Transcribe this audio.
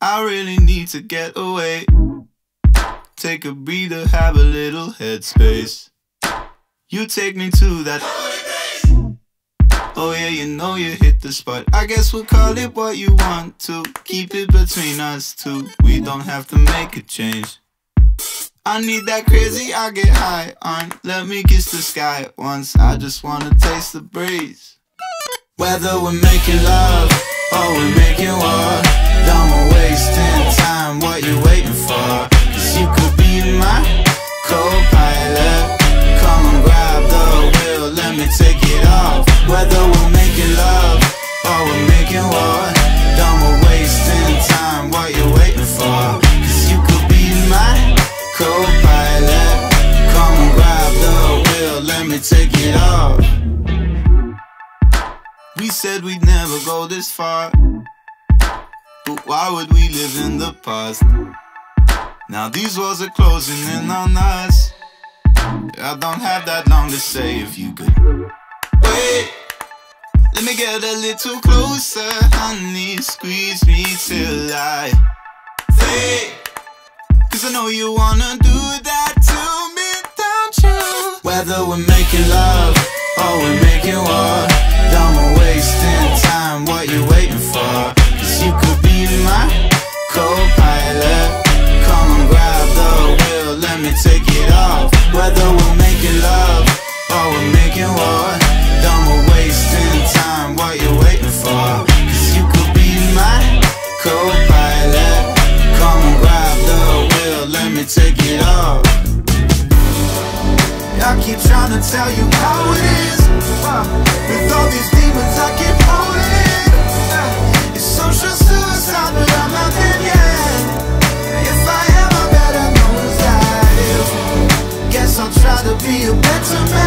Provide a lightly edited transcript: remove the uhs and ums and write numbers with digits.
I really need to get away. Take a breather, have a little headspace. You take me to that holy place. Oh yeah, you know you hit the spot. I guess we'll call it what you want to. Keep it between us two. We don't have to make a change. I need that crazy I get high on. Let me kiss the sky once. I just wanna taste the breeze. Whether we're making love or we're making war, don't waste time. What you waiting for? You could be my co-pilot. Come and grab the wheel, let me take it off. Whether we're making love or we're making war, don't we're wasting time, what you waiting for? Cause you could be my co-pilot. Come and grab the wheel, let me take it off. We said we'd never go this far, but why would we live in the past? Now these walls are closing in on us. I don't have that long to say. If you could wait, let me get a little closer, honey. Squeeze me till I fade, cause I know you wanna do that to me, don't you? Whether we're making love or we're making war, don't we're wasting time, what you waiting for? Cause you could be my co-pilot. Grab the wheel, let me take it off. Whether we're making love or we're making war, don't we're wasting time, what you waiting for? Cause you could be my co-pilot. Come and grab the wheel, let me take it off. I keep trying to tell you how it is. With all these demons I keep holding. It's social suicide but I'm not dead yet. Guess I'll try to be a better man.